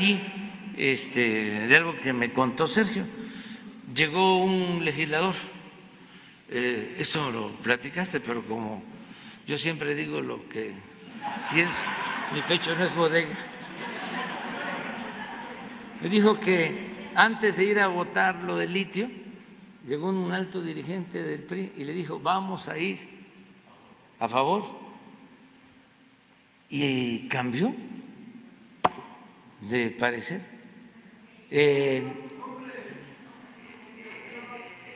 aquí de algo que me contó Sergio. Llegó un legislador, eso lo platicaste, pero como yo siempre digo lo que pienso, mi pecho no es bodega. Me dijo que antes de ir a votar lo del litio, llegó un alto dirigente del PRI y le dijo, vamos a ir a favor. Y cambió de parecer.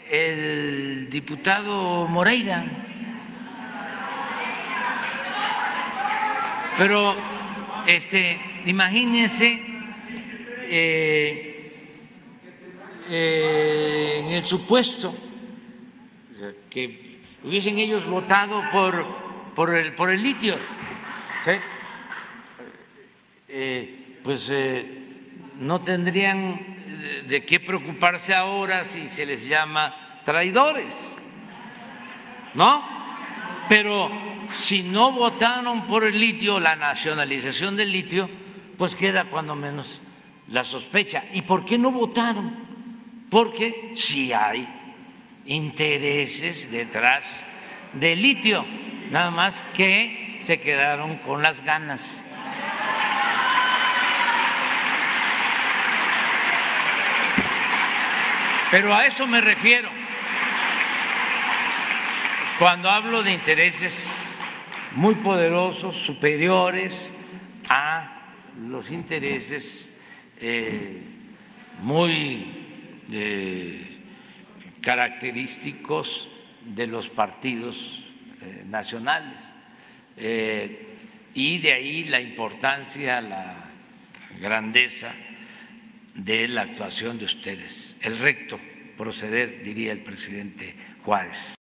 El diputado Moreira. Pero imagínense en el supuesto que hubiesen ellos votado por el litio, ¿sí? No tendrían de qué preocuparse ahora si se les llama traidores, ¿no? Pero si no votaron por el litio, la nacionalización del litio, pues queda cuando menos la sospecha. ¿Y por qué no votaron? Porque sí hay intereses detrás del litio, nada más que se quedaron con las ganas. Pero a eso me refiero cuando hablo de intereses muy poderosos, superiores a los intereses muy característicos de los partidos nacionales. Y de ahí la importancia, la grandeza de la actuación de ustedes, el recto proceder, diría el presidente Juárez.